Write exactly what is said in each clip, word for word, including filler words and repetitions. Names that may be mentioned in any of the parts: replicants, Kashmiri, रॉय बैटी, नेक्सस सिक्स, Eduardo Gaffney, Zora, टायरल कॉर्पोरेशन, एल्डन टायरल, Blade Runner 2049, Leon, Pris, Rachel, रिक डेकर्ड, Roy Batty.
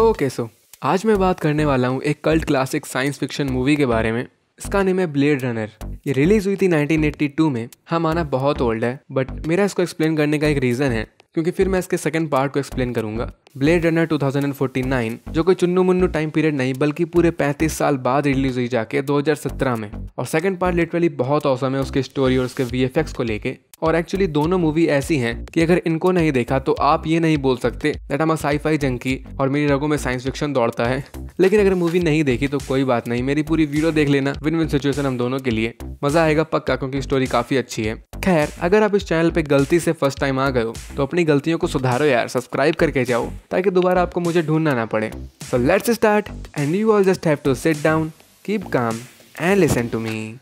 Okay so आज मैं बात करने वाला हूँ एक cult classic science fiction movie के बारे में। इसका नेम है ब्लेड रनर। ये रिलीज हुई थी नाइनटीन एटी टू में। हाँ माना बहुत ओल्ड है, बट मेरा इसको एक्सप्लेन करने का एक रीज़न है, क्योंकि फिर मैं इसके सेकंड पार्ट को एक्सप्लेन करूंगा। Blade runner two thousand forty nine जो कोई चुन्नू मुन्नू टाइम पीरियड नहीं, बल्कि पूरे पैंतीस साल बाद रिलीज हुई जाके दो हज़ार सत्रह में। और सेकंड पार्ट लिटरली बहुत औसम है उसके स्टोरी और उसके वीएफएक्स को लेके। और एक्चुअली दोनों मूवी ऐसी हैं कि अगर इनको नहीं देखा तो आप ये नहीं बोल सकते that I am a sci fi junkie और मेरी रगों में साइंस फिक्शन दौड़ता है। लेकिन अगर मूवी नहीं देखी तो कोई बात नहीं, मेरी पूरी वीडियो देख लेना, विन विन सिचुएशन हम दोनों के लिए। मजा आएगा पक्का, क्योंकि स्टोरी काफी अच्छी है। खैर, अगर आप इस चैनल पे गलती से फर्स्ट टाइम आ गए हो तो अपनी गलतियों को सुधारो यार, सब्सक्राइब करके जाओ ताकि दोबारा आपको मुझे ढूंढना ना पड़े। So let's start and you all just have to sit down, keep calm and listen to me.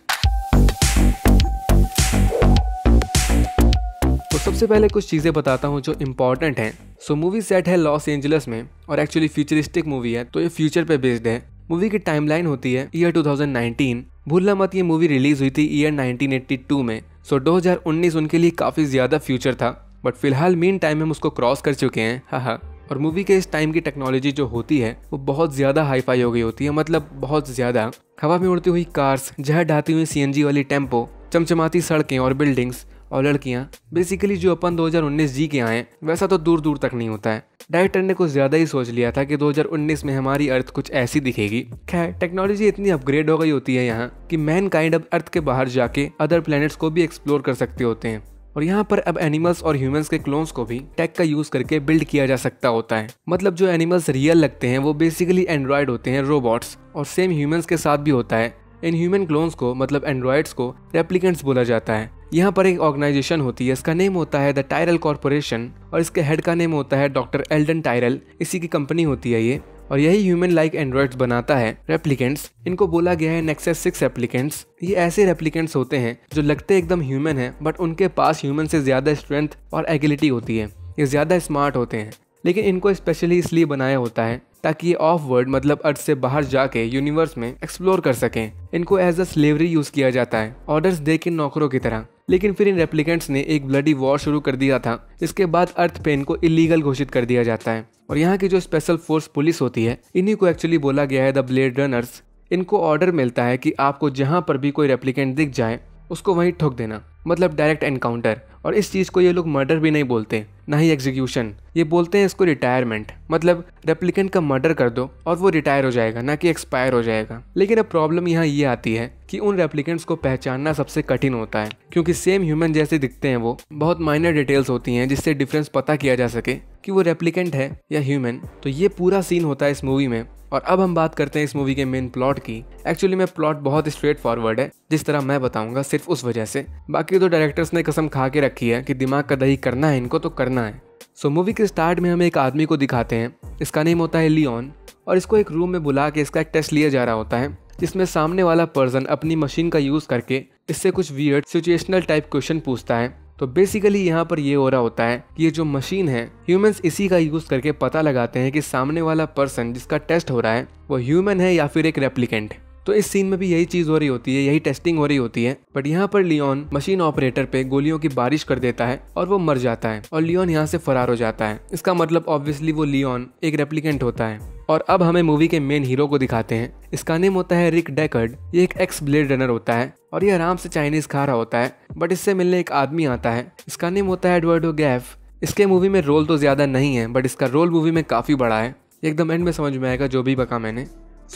सबसे पहले कुछ चीज़ें बताता हूँ जो इम्पॉर्टेंट हैं। सो मूवी सेट है लॉस एंजल्स में और एक्चुअली फ्यूचरिस्टिक मूवी है, तो ये फ्यूचर पे बेस्ड है। मूवी की टाइमलाइन होती है ईयर टू थाउजेंड नाइनटीन। भूलना मत ये मूवी रिलीज हुई थी ईयर नाइनटीन एटी टू में। सो दो हज़ार उन्नीस उनके लिए काफ़ी ज़्यादा फ्यूचर था, बट फिलहाल मीन टाइम हम उसको क्रॉस कर चुके हैं। हाँ हाँ और मूवी के इस टाइम की टेक्नोलॉजी जो होती है वो बहुत ज़्यादा हाईफाई हो गई होती है, मतलब बहुत ज़्यादा। हवा में उड़ती हुई कार्स, जहर ढाती हुई सी एन जी वाली टेम्पो, चमचमाती सड़कें और बिल्डिंग्स और लड़कियाँ, बेसिकली जो अपन दो हज़ार उन्नीस जी के आए वैसा तो दूर दूर तक नहीं होता है। डायरेक्टर ने कुछ ज़्यादा ही सोच लिया था कि दो हज़ार उन्नीस में हमारी अर्थ कुछ ऐसी दिखेगी। खैर, टेक्नोलॉजी इतनी अपग्रेड हो गई होती है यहाँ कि मैनकाइंड अब अर्थ के बाहर जाके अदर प्लैनेट्स को भी एक्सप्लोर कर सकते होते हैं। और यहाँ पर अब एनिमल्स और ह्यूमंस के क्लोन्स को भी टेक का यूज़ करके बिल्ड किया जा सकता होता है। मतलब जो एनिमल्स रियल लगते हैं वो बेसिकली एंड्रॉयड होते हैं, रोबोट्स, और सेम ह्यूमंस के साथ भी होता है। इन ह्यूमन क्लोन्स को मतलब एंड्रॉयड्स को रेप्लिकेंट्स बोला जाता है। यहाँ पर एक ऑर्गेनाइजेशन होती है, इसका नेम होता है द टायरल कॉर्पोरेशन और इसके हेड का नेम होता है डॉक्टर एल्डन टायरल। इसी की कंपनी होती है ये, और यही ह्यूमन लाइक एंड्रॉइड्स बनाता है रेप्लिकेंट्स। इनको बोला गया है नेक्सस सिक्स रेप्लिकेंट्स। ये ऐसे रेप्लिकेंट्स होते हैं जो लगते एकदम ह्यूमन हैं, बट उनके पास ह्यूमन से ज़्यादा स्ट्रेंथ और एगिलिटी होती है। ये ज़्यादा स्मार्ट होते हैं, लेकिन इनको स्पेशली इसलिए बनाया होता है ताकि ये ऑफ वर्ल्ड मतलब अर्थ से बाहर जाके यूनिवर्स में एक्सप्लोर कर सकें। इनको एज अ स्लेवरी यूज़ किया जाता है, ऑर्डर्स दे के नौकरों की तरह। लेकिन फिर इन रेप्लिकेंट्स ने एक ब्लडी वॉर शुरू कर दिया था। इसके बाद अर्थ पे इनको इलीगल घोषित कर दिया जाता है। और यहाँ की जो स्पेशल फोर्स पुलिस होती है, इन्हीं को एक्चुअली बोला गया है द ब्लेड रनर्स। इनको ऑर्डर मिलता है कि आपको जहाँ पर भी कोई रेप्लिकेंट दिख जाए उसको वहीं ठोक देना, मतलब डायरेक्ट एनकाउंटर। और इस चीज़ को ये लोग मर्डर भी नहीं बोलते, ना ही एग्जीक्यूशन, ये बोलते हैं इसको रिटायरमेंट। मतलब रेप्लिकेंट का मर्डर कर दो और वो रिटायर हो जाएगा, ना कि एक्सपायर हो जाएगा। लेकिन अब प्रॉब्लम यहाँ ये आती है कि उन रेप्लिकेंट्स को पहचानना सबसे कठिन होता है, क्योंकि सेम ह्यूमन जैसे दिखते हैं वो। बहुत माइनर डिटेल्स होती हैं जिससे डिफरेंस पता किया जा सके कि वो रेप्लिकेंट है या ह्यूमन। तो ये पूरा सीन होता है इस मूवी में। और अब हम बात करते हैं इस मूवी के मेन प्लॉट की। एक्चुअली में प्लॉट बहुत स्ट्रेट फॉरवर्ड है, जिस तरह मैं बताऊंगा सिर्फ उस वजह से। बाकी तो डायरेक्टर्स ने कसम खा के रखी है कि दिमाग का दही करना है इनको तो करना है। सो मूवी के स्टार्ट में हमें एक आदमी को दिखाते हैं, इसका नेम होता है लियोन, और इसको एक रूम में बुला के इसका एक टेस्ट लिया जा रहा होता है, जिसमें सामने वाला पर्सन अपनी मशीन का यूज़ करके इससे कुछ वियर्ड सिचुएशनल टाइप क्वेश्चन पूछता है। तो बेसिकली यहाँ पर ये हो रहा होता है कि ये जो मशीन है, ह्यूमंस इसी का यूज़ करके पता लगाते हैं कि सामने वाला पर्सन जिसका टेस्ट हो रहा है वो ह्यूमन है या फिर एक रेप्लिकेंट। तो इस सीन में भी यही चीज़ हो रही होती है, यही टेस्टिंग हो रही होती है। बट यहाँ पर लियोन मशीन ऑपरेटर पे गोलियों की बारिश कर देता है और वो मर जाता है, और लियोन यहाँ से फरार हो जाता है। इसका मतलब ऑब्वियसली वो लियोन एक रेप्लिकेंट होता है। और अब हमें मूवी के मेन हीरो को दिखाते हैं, इसका नेम होता है रिक डेकर्ड। ये एक एक्स ब्लेड रनर होता है और ये आराम से चाइनीज खा रहा होता है। बट इससे मिलने एक आदमी आता है, इसका नेम होता है एडवर्डो गैफ। इसके मूवी में रोल तो ज़्यादा नहीं है, बट इसका रोल मूवी में काफ़ी बड़ा है। एकदम एंड में समझ में आएगा जो भी बका मैंने।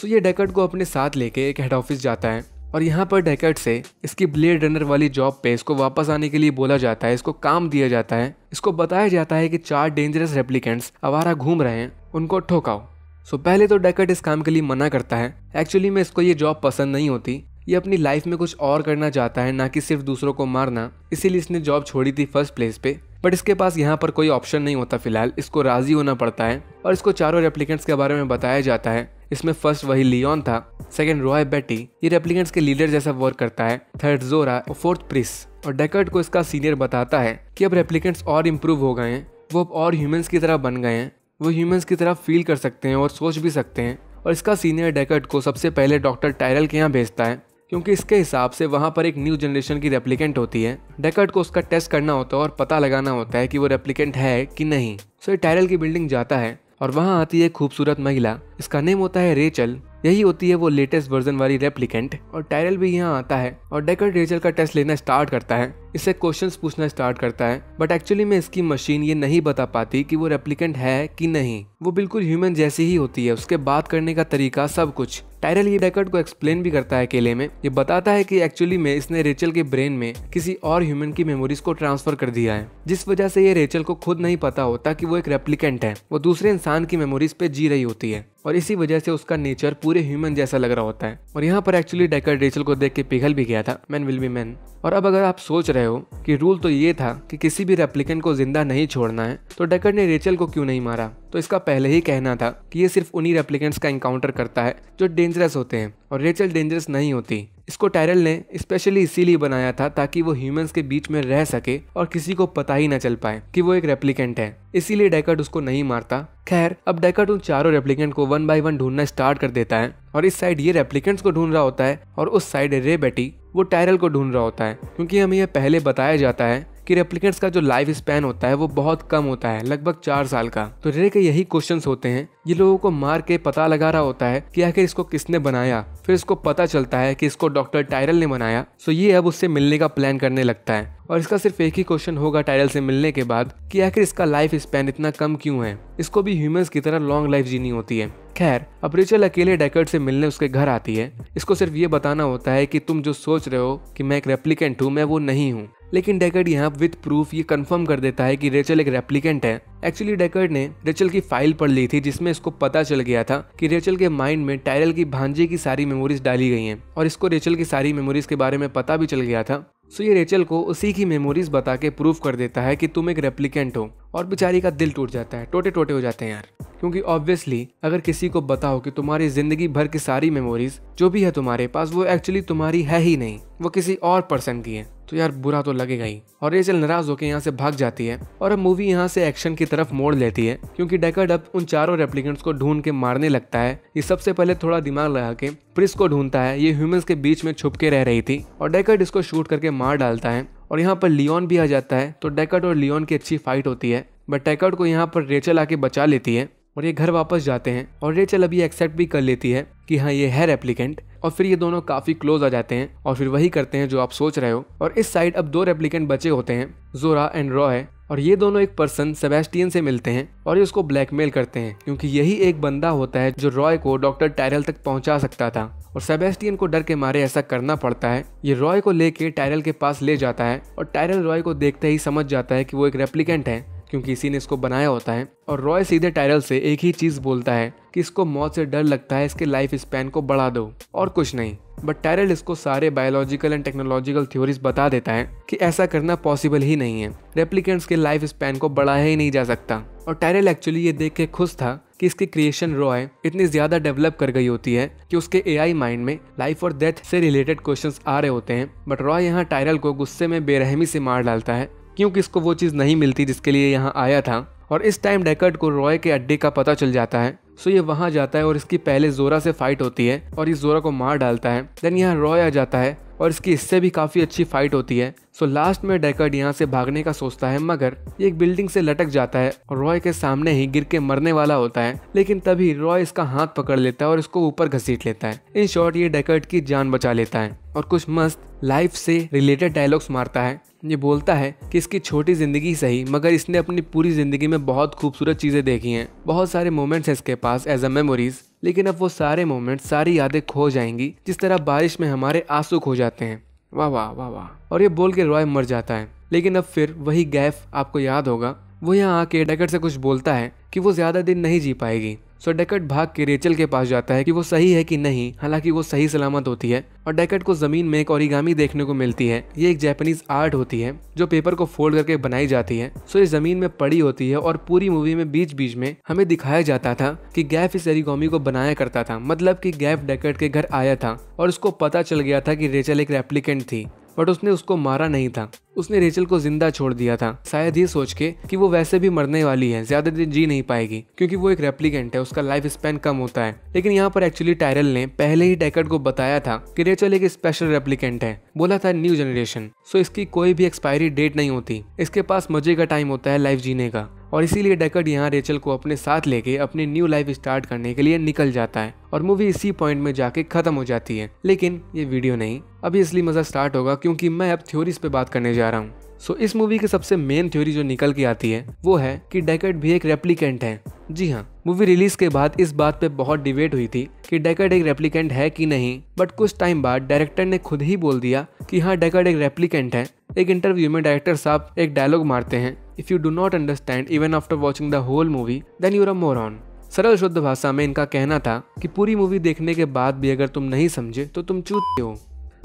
सो ये डेकर्ड को अपने साथ लेके एक हेड ऑफिस जाता है, और यहाँ पर डेकर्ड से इसकी ब्लेड रनर वाली जॉब पे इसको वापस आने के लिए बोला जाता है। इसको काम दिया जाता है, इसको बताया जाता है कि चार डेंजरस रेप्लिकेंट्स आवारा घूम रहे हैं, उनको ठोकाओ। सो पहले तो डेकर्ड इस काम के लिए मना करता है। एक्चुअली में इसको ये जॉब पसंद नहीं होती, ये अपनी लाइफ में कुछ और करना चाहता है, ना कि सिर्फ दूसरों को मारना। इसीलिए इसने जॉब छोड़ी थी फर्स्ट प्लेस पे। बट इसके पास यहाँ पर कोई ऑप्शन नहीं होता फिलहाल, इसको राजी होना पड़ता है। और इसको चारों रेप्लिकेंट्स के बारे में बताया जाता है। इसमें फर्स्ट वही लियोन था, सेकंड रॉय बैटी, ये रेप्लिकेंट्स के लीडर जैसा वर्क करता है, थर्ड जोरा और फोर्थ प्रिस। और डेकर्ड को इसका सीनियर बताता है कि अब रेप्लिकेंट्स और इम्प्रूव हो गए हैं, वो अब और ह्यूमंस की तरह बन गए हैं, वो ह्यूमंस की तरह फील कर सकते हैं और सोच भी सकते हैं। और इसका सीनियर डेकर्ड को सबसे पहले डॉक्टर टायरल के यहाँ भेजता है, क्योंकि इसके हिसाब से वहाँ पर एक न्यू जनरेशन की रेप्लिकेंट होती है। डेकर्ड को उसका टेस्ट करना होता है और पता लगाना होता है कि वो रेप्लिकेंट है कि नहीं। सो ये टायरल की बिल्डिंग जाता है और वहाँ आती है खूबसूरत महिला, इसका नेम होता है रेचल। यही होती है वो लेटेस्ट वर्जन वाली रेप्लिकेंट। और टायरल भी यहाँ आता है और डेकर्ड रेचल का टेस्ट लेना स्टार्ट करता है, इससे क्वेश्चंस पूछना स्टार्ट करता है। बट एक्चुअली में इसकी मशीन ये नहीं बता पाती कि वो रेप्लिकेंट है कि नहीं, वो बिल्कुल ह्यूमन जैसी ही होती है, उसके बात करने का तरीका सब कुछ। टायरल ये डेकर्ड को एक्सप्लेन भी करता है अकेले में, ये बताता है कि एक्चुअली में इसने रेचल के ब्रेन में किसी और ह्यूमन की मेमोरीज को ट्रांसफर कर दिया है, जिस वजह से ये रेचल को खुद नहीं पता होता कि वो एक रेप्लिकेंट है, वो दूसरे इंसान की मेमोरीज पे जी रही होती है और इसी वजह से उसका नेचर पूरे ह्यूमन जैसा लग रहा होता है। और यहाँ पर एक्चुअली डेकर्ड रेचल को देख के पिघल भी गया था, मैन विल बी मैन। और अब अगर आप सोच रहे हो कि रूल तो ये था कि किसी भी रेप्लिकेंट को जिंदा नहीं छोड़ना है, तो डेकर्ड ने रेचल को क्यों नहीं मारा, तो इसका पहले ही कहना था कि ये सिर्फ उन्हीं रेप्लिकेंट्स का एनकाउंटर करता है जो डेंजरस होते हैं, और रेचल डेंजरस नहीं होती। इसको टायरल ने स्पेशली इसीलिए बनाया था ताकि वो ह्यूमंस के बीच में रह सके और किसी को पता ही न चल पाए कि वो एक रेप्लिकेंट है, इसीलिए डेकर्ड उसको नहीं मारता। खैर, अब डेकर्ड उन चारों रेप्लिकेंट को वन बाय वन ढूंढना स्टार्ट कर देता है और इस साइड ये रेप्लिकेंट्स को ढूंढ रहा होता है और उस साइड रे बैटी वो टायरल को ढूंढ रहा होता है, क्योंकि हमें यह पहले बताया जाता है कि रेप्लिकेंट्स का जो लाइफ स्पैन होता है वो बहुत कम होता है, लगभग चार साल का। तो रे के यही क्वेश्चंस होते हैं, ये लोगों को मार के पता लगा रहा होता है कि आखिर इसको किसने बनाया। फिर इसको पता चलता है कि इसको डॉक्टर टायरल ने बनाया, सो ये अब उससे मिलने का प्लान करने लगता है। और इसका सिर्फ एक ही क्वेश्चन होगा टायरल से मिलने के बाद कि आखिर इसका लाइफ स्पैन इतना कम क्यों है, इसको भी ह्यूमंस की तरह लॉन्ग लाइफ जीनी होती है। खैर, अब रेचल अकेले डेकर्ड से मिलने उसके घर आती है, इसको सिर्फ ये बताना होता है कि तुम जो सोच रहे हो कि मैं एक रेप्लिकेंट हूँ, मैं वो नहीं हूँ। लेकिन डेकर्ड यहाँ विद प्रूफ ये कंफर्म कर देता है कि रेचल एक रेप्लिकेंट है। एक्चुअली डेकर्ड ने रेचल की फाइल पढ़ ली थी जिसमें इसको पता चल गया था कि रेचल के माइंड में टायरल की भांजे की सारी मेमोरीज डाली गई हैं, और इसको रेचल की सारी मेमोरीज के बारे में पता भी चल गया था। सो ये रेचल को उसी की मेमोरीज बता के प्रूफ कर देता है कि तुम एक रेप्लिकेंट हो, और बेचारी का दिल टूट जाता है, टोटे टोटे हो जाते हैं यार, क्योंकि ऑब्वियसली अगर किसी को बताओ कि तुम्हारी जिंदगी भर की सारी मेमोरीज जो भी है तुम्हारे पास वो एक्चुअली तुम्हारी है ही नहीं, वो किसी और पर्सन की है, तो यार बुरा तो लगेगा ही। और रेचल नाराज होकर यहाँ से भाग जाती है और अब मूवी यहाँ से एक्शन की तरफ मोड़ लेती है, क्योंकि डेकर्ड अब उन चारों रेप्लिकेंट्स को ढूंढ के मारने लगता है। ये सबसे पहले थोड़ा दिमाग लगा के प्रिस को ढूंढता है, ये ह्यूमंस के बीच में छुप के रह रही थी, और डेकर्ड इसको शूट करके मार डालता है। और यहाँ पर लियोन भी आ जाता है, तो डेकर्ड और लियोन की अच्छी फाइट होती है, बट डेकर्ड को यहाँ पर रेचल आके बचा लेती है और ये घर वापस जाते हैं। और रेचल अभी एक्सेप्ट भी कर लेती है कि हाँ ये है रेप्लिकेंट, और फिर ये दोनों काफी क्लोज आ जाते हैं और फिर वही करते हैं जो आप सोच रहे हो। और इस साइड अब दो रेप्लिकेंट बचे होते हैं, जोरा एंड रॉय, और ये दोनों एक पर्सन सेबेस्टियन से मिलते हैं और ये उसको ब्लैकमेल करते हैं, क्योंकि यही एक बंदा होता है जो रॉय को डॉक्टर टायरल तक पहुंचा सकता था, और सेबेस्टियन को डर के मारे ऐसा करना पड़ता है। ये रॉय को लेके टायरल के पास ले जाता है और टायरल रॉय को देखते ही समझ जाता है कि वो एक रेप्लिकेंट है, क्योंकि इसी ने इसको बनाया होता है। और रॉय सीधे टायरल से एक ही चीज बोलता है कि इसको मौत से डर लगता है, इसके लाइफ स्पैन को बढ़ा दो और कुछ नहीं। बट टायरल इसको सारे बायोलॉजिकल एंड टेक्नोलॉजिकल थ्योरीज बता देता है कि ऐसा करना पॉसिबल ही नहीं है, रेप्लिकेंट्स के लाइफ स्पैन को बढ़ाया ही नहीं जा सकता। और टायरल एक्चुअली ये देख के खुश था कि इसकी क्रिएशन रॉय इतनी ज्यादा डेवलप कर गई होती है कि उसके एआई माइंड में लाइफ और डेथ से रिलेटेड क्वेश्चंस आ रहे होते हैं। बट रॉय यहाँ टायरल को गुस्से में बेरहमी से मार डालता है, क्योंकि इसको वो चीज़ नहीं मिलती जिसके लिए यहाँ आया था। और इस टाइम डेकर्ड को रॉय के अड्डे का पता चल जाता है, सो ये वहाँ जाता है और इसकी पहले जोरा से फाइट होती है और इस जोरा को मार डालता है। देन यहाँ रॉय आ जाता है और इसकी इससे भी काफ़ी अच्छी फाइट होती है। सो लास्ट में डेकर्ड यहाँ से भागने का सोचता है, मगर ये एक बिल्डिंग से लटक जाता है और रॉय के सामने ही गिर के मरने वाला होता है, लेकिन तभी रॉय इसका हाथ पकड़ लेता है और इसको ऊपर घसीट लेता है। इन शॉर्ट ये डेकर्ड की जान बचा लेता है और कुछ मस्त लाइफ से रिलेटेड डायलॉग्स मारता है। ये बोलता है कि इसकी छोटी जिंदगी सही, मगर इसने अपनी पूरी जिंदगी में बहुत खूबसूरत चीज़ें देखी हैं, बहुत सारे मोमेंट्स हैं इसके पास एज अ मेमोरीज, लेकिन अब वो सारे मोमेंट्स, सारी यादें खो जाएंगी, जिस तरह बारिश में हमारे आंसू खो जाते हैं। वाह वाह वाह वाह। और ये बोल के रॉय मर जाता है, लेकिन अब फिर वही गैफ आपको याद होगा, वो यहाँ आके डेकर्ड से कुछ बोलता है कि वो ज़्यादा दिन नहीं जी पाएगी। सो डेकर्ड भाग के रेचल के पास जाता है कि वो सही है कि नहीं, हालांकि वो सही सलामत होती है। और डेकर्ड को ज़मीन में एक ओरिगामी देखने को मिलती है, ये एक जापानीज आर्ट होती है जो पेपर को फोल्ड करके बनाई जाती है। सो ये ज़मीन में पड़ी होती है और पूरी मूवी में बीच बीच में हमें दिखाया जाता था कि गैफ इस ओरिगामी को बनाया करता था, मतलब कि गैफ डेकर्ड के घर आया था और उसको पता चल गया था कि रेचल एक रेप्लिकेंट थी, बट उसने उसको मारा नहीं था, उसने रेचल को जिंदा छोड़ दिया था, शायद ये सोच के कि वो वैसे भी मरने वाली है, ज्यादा दिन जी नहीं पाएगी क्योंकि वो एक रेप्लिकेंट है, उसका लाइफ स्पैन कम होता है। लेकिन यहाँ पर एक्चुअली टायरल ने पहले ही डेकर्ड को बताया था कि रेचल एक स्पेशल रेप्लिकेंट है, बोला था न्यू जनरेशन, सो इसकी कोई भी एक्सपायरी डेट नहीं होती, इसके पास मजे का टाइम होता है लाइफ जीने का। और इसीलिए डेकर्ड यहाँ रेचल को अपने साथ लेके अपनी न्यू लाइफ स्टार्ट करने के लिए निकल जाता है और मूवी इसी पॉइंट में जाके खत्म हो जाती है। लेकिन ये वीडियो नहीं, अभी इसलिए मजा स्टार्ट होगा क्योंकि मैं अब थ्योरीज पे बात करने जा रहा हूँ। सो so, इस मूवी की सबसे मेन थ्योरी जो निकल के आती है वो है कि डेकर्ड भी एक रेप्लिकेंट है। जी हाँ, मूवी रिलीज के बाद इस बात पे बहुत डिबेट हुई थी कि डेकर्ड एक रेप्लिकेंट है कि नहीं, बट कुछ टाइम बाद डायरेक्टर ने खुद ही बोल दिया कि हाँ डेकर्ड एक रेप्लिकेंट है। एक इंटरव्यू में डायरेक्टर साहब एक डायलॉग मारते हैं, if you do not understand even after watching the whole movie then you're a moron. सरल शुद्ध भाषा में इनका कहना था कि पूरी मूवी देखने के बाद भी अगर तुम नहीं समझे तो तुम चूतिए हो।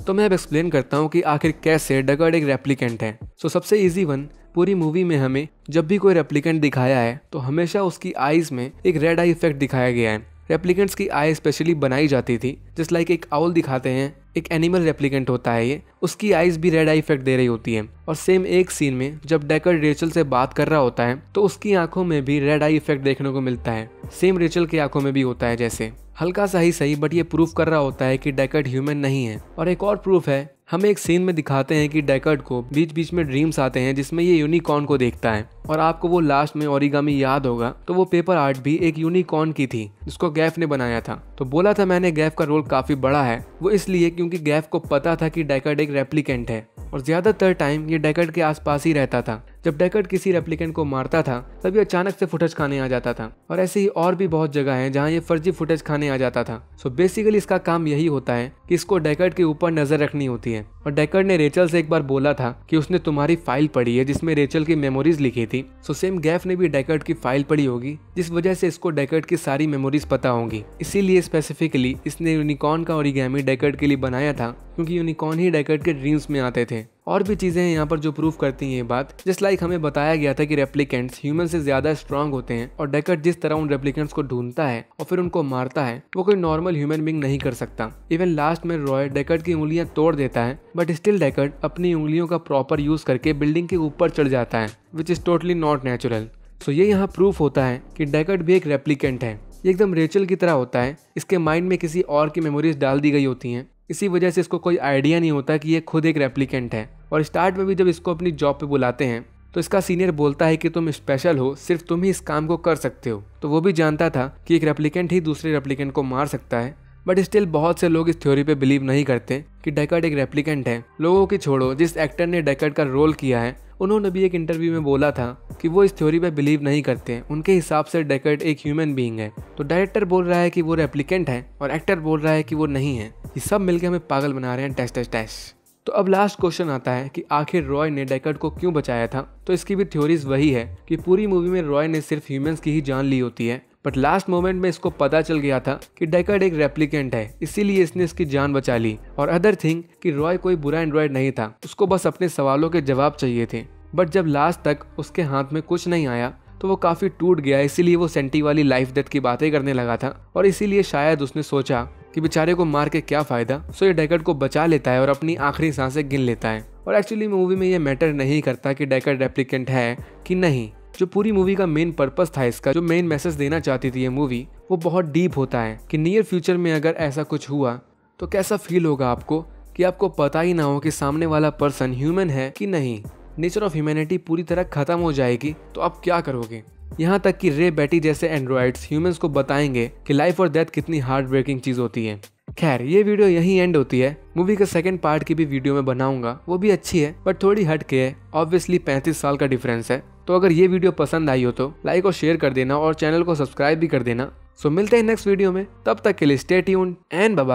तो मैं अब एक्सप्लेन करता हूँ कि आखिर कैसे डेकर्ड एक रेप्लिकेंट है। सो सबसे इजी वन, पूरी मूवी में हमें जब भी कोई रेप्लिकेंट दिखाया है तो हमेशा उसकी आईज में एक रेड आई इफेक्ट दिखाया गया है। रेप्लिकेंट्स की आई स्पेशली बनाई जाती थी, जस्ट लाइक एक आउल दिखाते हैं, एक एनिमल रेप्लिकेंट होता है ये, उसकी आईज भी रेड आई इफेक्ट दे रही होती है। और सेम एक सीन में जब डेकर्ड रेचल से बात कर रहा होता है तो उसकी आंखों में भी रेड आई इफेक्ट देखने को मिलता है, सेम रेचल की आंखों में भी होता है जैसे, हल्का सा ही सही, बट ये प्रूफ कर रहा होता है कि डेकर्ड ह्यूमन नहीं है। और एक और प्रूफ है, हमें एक सीन में दिखाते हैं कि डेकर्ड को बीच बीच में ड्रीम्स आते हैं जिसमें ये यूनिकॉर्न को देखता है, और आपको वो लास्ट में ओरिगामी याद होगा तो वो पेपर आर्ट भी एक यूनिकॉर्न की थी जिसको गैफ ने बनाया था। तो बोला था मैंने गैफ का रोल काफी बड़ा है, वो इसलिए क्योंकि गैफ को पता था कि डेकर्ड एक रेप्लिकेंट है और ज्यादातर टाइम ये डेकर्ड के आसपास ही रहता था। जब डेकर्ड किसी रेप्लिकेंट को मारता था तभी अचानक से फुटेज खाने आ जाता था, और ऐसे ही और भी बहुत जगह है जहाँ ये फर्जी फुटेज खाने आ जाता था। सो बेसिकली इसका काम यही होता है कि इसको डेकर्ड के ऊपर नजर रखनी होती है। और डेकर्ड ने रेचल से एक बार बोला था कि उसने तुम्हारी फाइल पढ़ी है जिसमें रेचल की मेमोरीज लिखी थी, सो सेम गैफ ने भी डेकर्ड की फाइल पढ़ी होगी जिस वजह से इसको डेकर्ड की सारी मेमोरीज पता होंगी। इसीलिए स्पेसिफिकली इसने यूनिकॉर्न का ओरिगामी डेकर्ड के लिए बनाया था क्योंकि यूनिकॉर्न ही डेकर्ड के ड्रीम्स में आते थे। और भी चीज़ें हैं यहाँ पर जो प्रूफ करती हैं ये बात, जस्ट लाइक हमें बताया गया था कि रेप्लिकेंट्स ह्यूमन से ज़्यादा स्ट्रांग होते हैं, और डेकर्ड जिस तरह उन रेप्लिकेंट्स को ढूंढता है और फिर उनको मारता है वो कोई नॉर्मल ह्यूमन बींग नहीं कर सकता। इवन लास्ट में रॉय डेकर्ड की उंगलियाँ तोड़ देता है, बट स्टिल डेकर्ड अपनी उंगलियों का प्रॉपर यूज़ करके बिल्डिंग के ऊपर चढ़ जाता है, which is totally not natural. So ये यहाँ प्रूफ होता है कि डेकर्ड भी एक रेप्लिकेंट है। ये एकदम रेचल की तरह होता है, इसके माइंड में किसी और की मेमोरीज डाल दी गई होती हैं, इसी वजह से इसको कोई आइडिया नहीं होता कि ये खुद एक रेप्लिकेंट है। और स्टार्ट में भी जब इसको अपनी जॉब पे बुलाते हैं तो इसका सीनियर बोलता है कि तुम स्पेशल हो, सिर्फ तुम ही इस काम को कर सकते हो। तो वो भी जानता था कि एक रेप्लिकेंट ही दूसरे रेप्लिकेंट को मार सकता है, बट स्टिल बहुत से लोग इस थ्योरी पे बिलीव नहीं करते कि डेकर्ड एक रेप्लिकेंट है। लोगों की छोड़ो, जिस एक्टर ने डेकर्ड का रोल किया है उन्होंने भी एक इंटरव्यू में बोला था कि वो इस थ्योरी पे बिलीव नहीं करते, उनके हिसाब से डेकर्ड एक ह्यूमन बीइंग है। तो डायरेक्टर बोल रहा है कि वो रेप्लिकेंट है और एक्टर बोल रहा है कि वो नहीं है, ये सब मिलके हमें पागल बना रहे हैं, टेस्ट टेस्ट टेस्ट। तो अब लास्ट क्वेश्चन आता है कि आखिर रॉय ने डेकर्ड को क्यों बचाया था। तो इसकी भी थ्योरीज वही है कि पूरी मूवी में रॉय ने सिर्फ ह्यूमंस की ही जान ली होती है, बट लास्ट मोमेंट में इसको पता चल गया था कि डेकर्ड एक रेप्लिकेंट है, इसीलिए इसने इसकी जान बचा ली। और अदर थिंग कि रॉय कोई बुरा एंड्रॉयड नहीं था, उसको बस अपने सवालों के जवाब चाहिए थे, बट जब लास्ट तक उसके हाथ में कुछ नहीं आया तो वो काफ़ी टूट गया, इसीलिए वो सेंटी वाली लाइफ डेथ की बातें करने लगा था। और इसीलिए शायद उसने सोचा कि बेचारे को मार के क्या फ़ायदा, सो ये डेकर्ड को बचा लेता है और अपनी आखिरी सांसें गिन लेता है। और एक्चुअली मूवी में ये मैटर नहीं करता कि डेकर्ड रेप्लिकेंट है कि नहीं, जो पूरी मूवी का मेन पर्पस था, इसका जो मेन मैसेज देना चाहती थी ये मूवी, वो बहुत डीप होता है कि नियर फ्यूचर में अगर ऐसा कुछ हुआ तो कैसा फील होगा आपको, कि आपको पता ही ना हो कि सामने वाला पर्सन ह्यूमन है कि नहीं, नेचर ऑफ ह्यूमैनिटी पूरी तरह खत्म हो जाएगी तो आप क्या करोगे। यहाँ तक कि रे बैटी जैसे एंड्रॉइड्स ह्यूमंस को बताएंगे कि लाइफ और डेथ कितनी हार्ट ब्रेकिंग चीज़ होती है। खैर, ये वीडियो यहीं एंड होती है, मूवी का सेकंड पार्ट की भी वीडियो मैं बनाऊंगा, वो भी अच्छी है बट थोड़ी हट के है, ऑब्वियसली पैंतीस साल का डिफरेंस है। तो अगर ये वीडियो पसंद आई हो तो लाइक और शेयर कर देना और चैनल को सब्सक्राइब भी कर देना। सो मिलते हैं नेक्स्ट वीडियो में, तब तक के लिए stay tuned and bye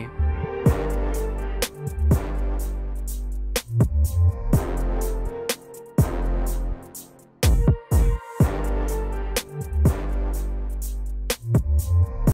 bye.